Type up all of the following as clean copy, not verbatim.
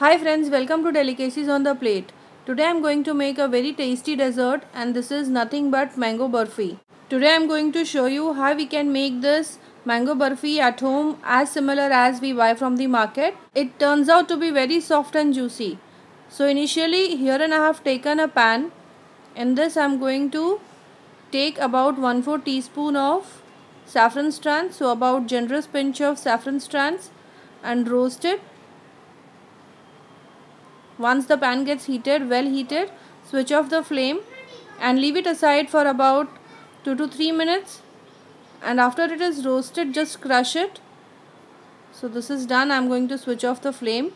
Hi friends, welcome to Delicacies on the Plate. Today I am going to make a very tasty dessert, and this is nothing but mango burfi. Today I am going to show you how we can make this mango burfi at home, as similar as we buy from the market. It turns out to be very soft and juicy. So initially here I have taken a pan. In this I am going to take about 1/4 teaspoon of saffron strands, so about generous pinch of saffron strands, and roast it. Once the pan gets heated, well heated, switch off the flame and leave it aside for about 2 to 3 minutes. And after it is roasted, just crush it. So this is done. I am going to switch off the flame.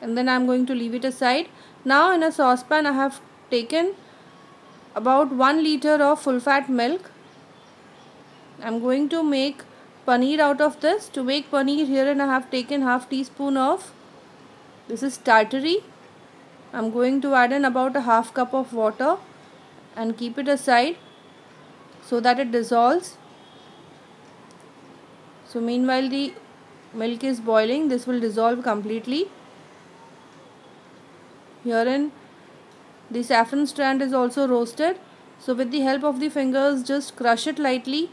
And then I am going to leave it aside. Now in a saucepan I have taken about 1 liter of full fat milk. I am going to make paneer out of this. To make paneer here and I have taken half teaspoon of this is tartary. I am going to add in about a half cup of water and keep it aside so that it dissolves. So meanwhile the milk is boiling, this will dissolve completely. Herein the saffron strand is also roasted. So with the help of the fingers just crush it lightly,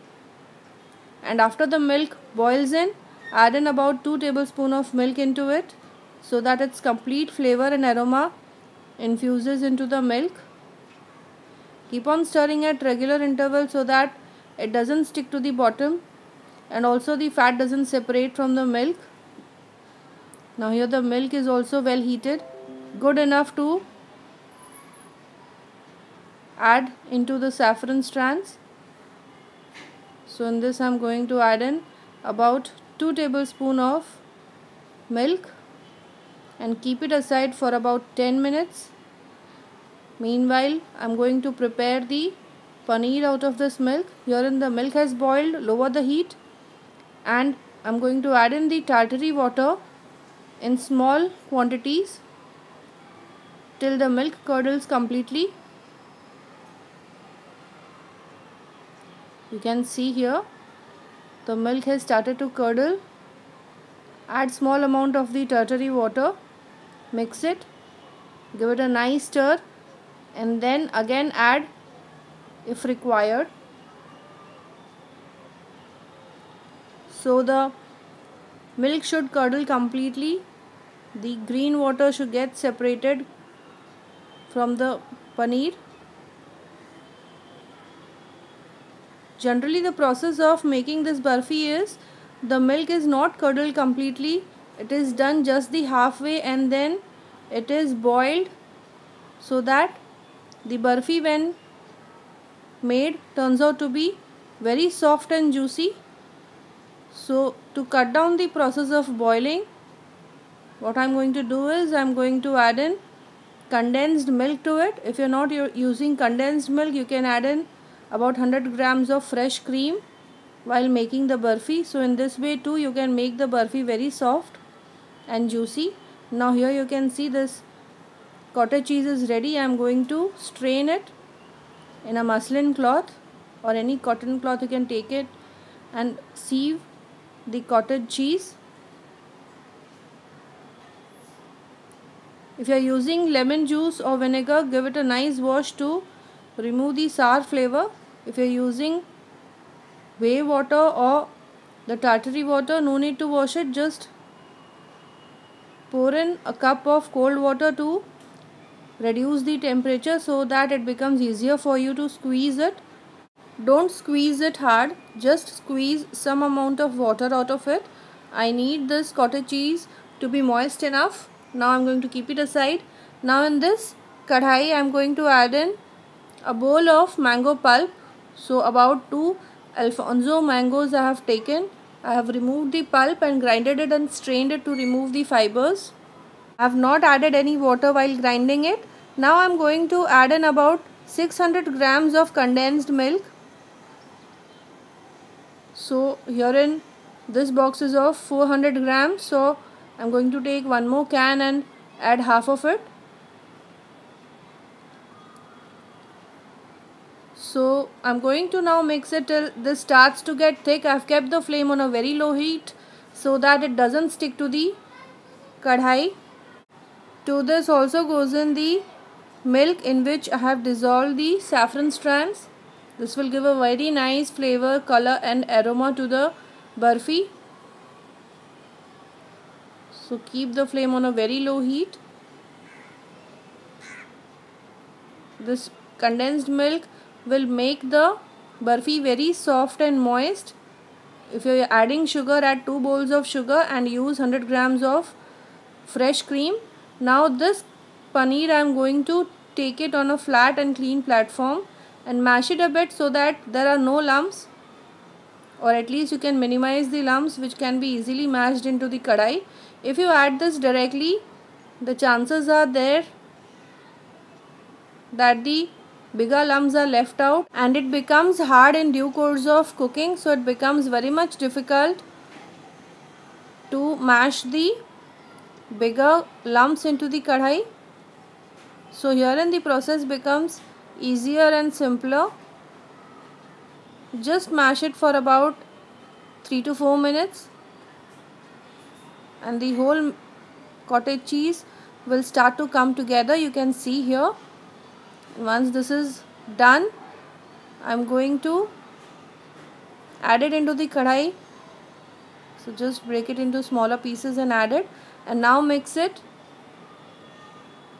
and after the milk boils in, add in about 2 tablespoons of milk into it, so that its complete flavor and aroma infuses into the milk. Keep on stirring at regular intervals so that it doesn't stick to the bottom, and also the fat doesn't separate from the milk. Now here the milk is also well heated, good enough to add into the saffron strands. So in this I am going to add in about 2 tablespoons of milk and keep it aside for about 10 minutes. Meanwhile, I am going to prepare the paneer out of this milk. Herein the milk has boiled, lower the heat, and I am going to add in the tartary water in small quantities till the milk curdles completely. You can see here the milk has started to curdle. Add small amount of the tartary water. Mix it, give it a nice stir, and then again add if required. So the milk should curdle completely. The green water should get separated from the paneer. Generally the process of making this burfi is, the milk is not curdled completely. It is done just the halfway, and then it is boiled so that the burfi when made turns out to be very soft and juicy. So to cut down the process of boiling, what I am going to do is I am going to add in condensed milk to it. If you are not using condensed milk, you can add in about 100 grams of fresh cream while making the burfi. So in this way too you can make the burfi very soft and juicy. Now here you can see this cottage cheese is ready. I am going to strain it in a muslin cloth or any cotton cloth. You can take it and sieve the cottage cheese. If you are using lemon juice or vinegar, give it a nice wash to remove the sour flavor. If you are using whey water or the tartary water, no need to wash it, just pour in a cup of cold water to reduce the temperature so that it becomes easier for you to squeeze it. Don't squeeze it hard, just squeeze some amount of water out of it. I need this cottage cheese to be moist enough. Now I am going to keep it aside. Now in this kadhai I am going to add in a bowl of mango pulp, so about 2 Alfonso mangoes I have taken. I have removed the pulp and grinded it and strained it to remove the fibers. I have not added any water while grinding it. Now I am going to add in about 600 grams of condensed milk. So here in this box is of 400 grams. So I am going to take one more can and add half of it. So I am going to now mix it till this starts to get thick. I have kept the flame on a very low heat so that it doesn't stick to the kadhai. To this also goes in the milk in which I have dissolved the saffron strands. This will give a very nice flavor, color and aroma to the burfi. So keep the flame on a very low heat. This condensed milk will make the burfi very soft and moist. If you are adding sugar, add 2 bowls of sugar and use 100 grams of fresh cream. Now this paneer I am going to take it on a flat and clean platform and mash it a bit so that there are no lumps, or at least you can minimize the lumps which can be easily mashed into the kadai. If you add this directly, the chances are there that the bigger lumps are left out and it becomes hard in due course of cooking, so it becomes very much difficult to mash the bigger lumps into the kadhai. So herein the process becomes easier and simpler. Just mash it for about 3 to 4 minutes and the whole cottage cheese will start to come together. You can see here. Once this is done, I am going to add it into the kadhai. So just break it into smaller pieces and add it, and now mix it.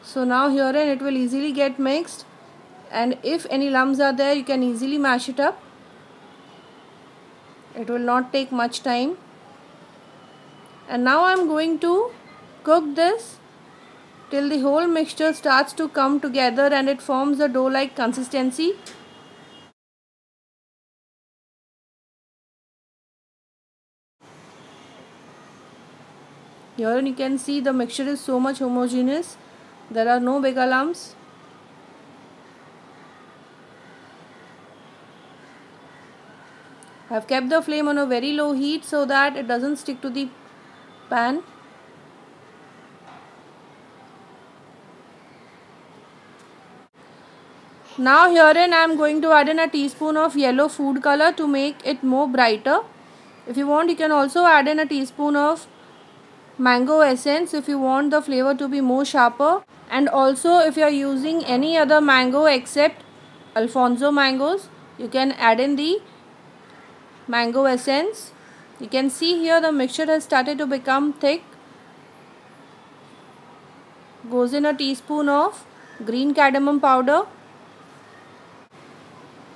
So now herein it will easily get mixed, and if any lumps are there, you can easily mash it up. It will not take much time. And now I am going to cook this till the whole mixture starts to come together and it forms a dough-like consistency. Here you can see the mixture is so much homogeneous. There are no bigger lumps. I have kept the flame on a very low heat so that it doesn't stick to the pan. Now herein I am going to add in a teaspoon of yellow food color to make it more brighter. If you want, you can also add in a teaspoon of mango essence if you want the flavor to be more sharper. And also if you are using any other mango except Alfonso mangoes, you can add in the mango essence. You can see here the mixture has started to become thick. Goes in a teaspoon of green cardamom powder.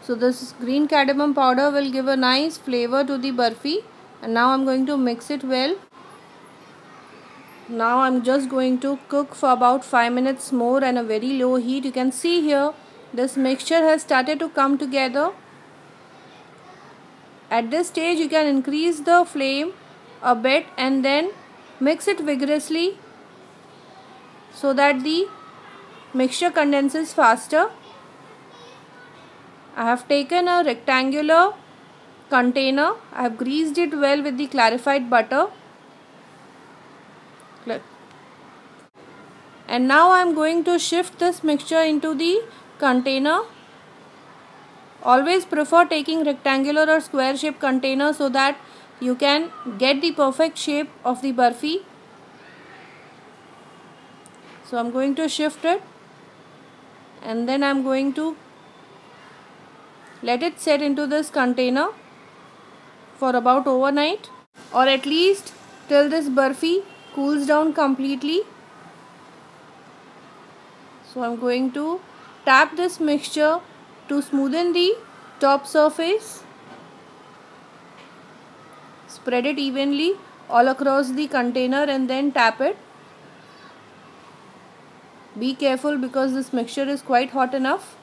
So this green cardamom powder will give a nice flavor to the burfi, and now I am going to mix it well. Now I am just going to cook for about 5 minutes more and a very low heat. You can see here this mixture has started to come together. At this stage you can increase the flame a bit and then mix it vigorously so that the mixture condenses faster. I have taken a rectangular container. I have greased it well with the clarified butter. And now I am going to shift this mixture into the container. Always prefer taking rectangular or square shaped container so that you can get the perfect shape of the burfi. So I am going to shift it and then I am going to let it set into this container for about overnight, or at least till this burfi cools down completely. So I am going to tap this mixture to smoothen the top surface. Spread it evenly all across the container and then tap it. Be careful because this mixture is quite hot enough.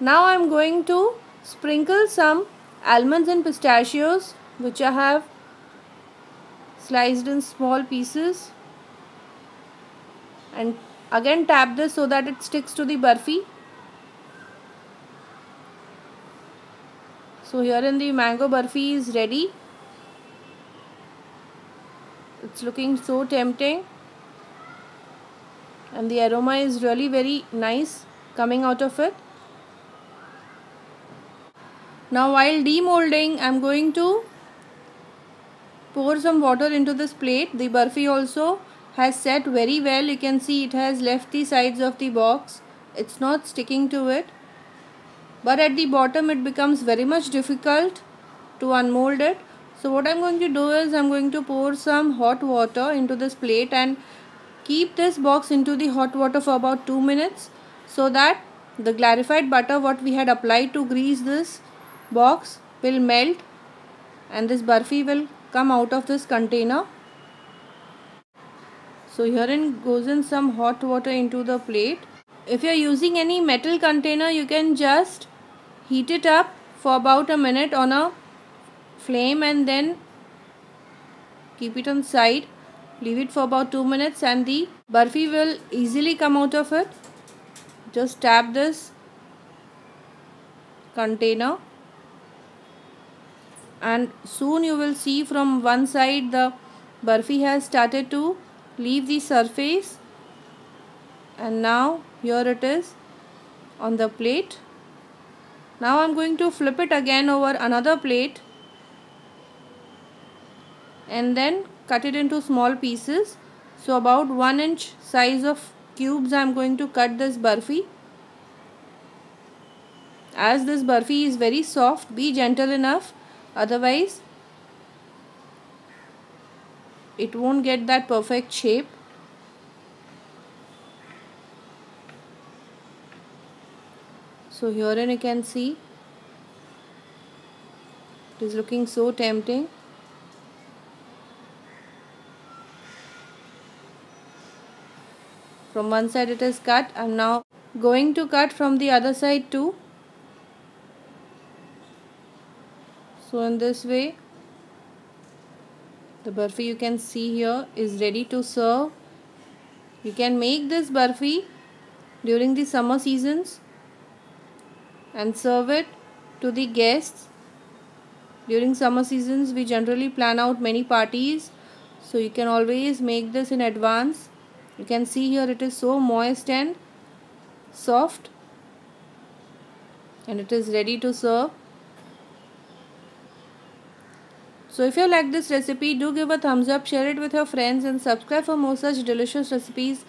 Now I am going to sprinkle some almonds and pistachios which I have sliced in small pieces, and again tap this so that it sticks to the burfi. So herein the mango burfi is ready. It's looking so tempting and the aroma is really very nice coming out of it. Now while demolding, I am going to pour some water into this plate. The burfi also has set very well. You can see it has left the sides of the box. It's not sticking to it. But at the bottom it becomes very much difficult to unmold it. So what I'm going to do is I'm going to pour some hot water into this plate and keep this box into the hot water for about 2 minutes so that the clarified butter what we had applied to grease this box will melt and this burfi will come out of this container. So herein goes in some hot water into the plate. If you are using any metal container, you can just heat it up for about a minute on a flame and then keep it on side. Leave it for about 2 minutes and the burfi will easily come out of it. Just tap this container and soon you will see from one side the burfi has started to leave the surface and now here it is on the plate. Now I am going to flip it again over another plate and then cut it into small pieces. So about 1 inch size of cubes I am going to cut this burfi. As this burfi is very soft, be gentle enough, otherwise it won't get that perfect shape. So herein you can see it is looking so tempting. From one side it is cut. I am now going to cut from the other side too. So in this way the burfi you can see here is ready to serve. You can make this burfi during the summer seasons and serve it to the guests. During summer seasons we generally plan out many parties, so you can always make this in advance. You can see here it is so moist and soft and it is ready to serve. So if you like this recipe, do give a thumbs up, share it with your friends and subscribe for more such delicious recipes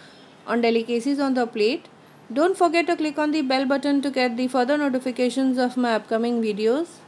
on Delicacies on the Plate. Don't forget to click on the bell button to get the further notifications of my upcoming videos.